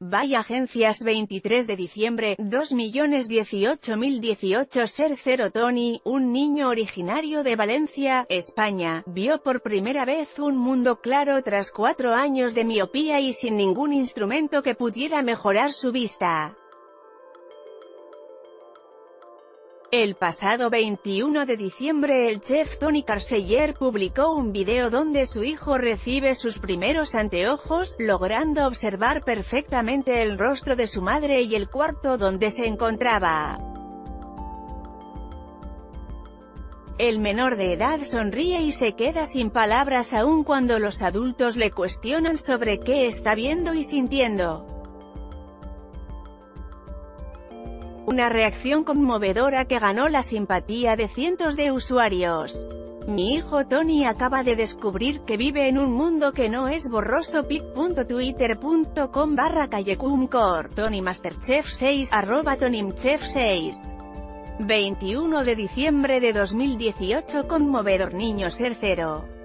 Vaya Agencias 23 de diciembre, 2.018.018. Toni, un niño originario de Valencia, España, vio por primera vez un mundo claro tras 4 años de miopía y sin ningún instrumento que pudiera mejorar su vista. El pasado 21 de diciembre el chef Toni Carceller publicó un video donde su hijo recibe sus primeros anteojos, logrando observar perfectamente el rostro de su madre y el cuarto donde se encontraba. El menor de edad sonríe y se queda sin palabras aún cuando los adultos le cuestionan sobre qué está viendo y sintiendo. Una reacción conmovedora que ganó la simpatía de cientos de usuarios. Mi hijo Toni acaba de descubrir que vive en un mundo que no es borroso. pic.twitter.com/callecumcor ToniMasterChef6 @ToniMchef6 21 de diciembre de 2018. Conmovedor niño ser cero.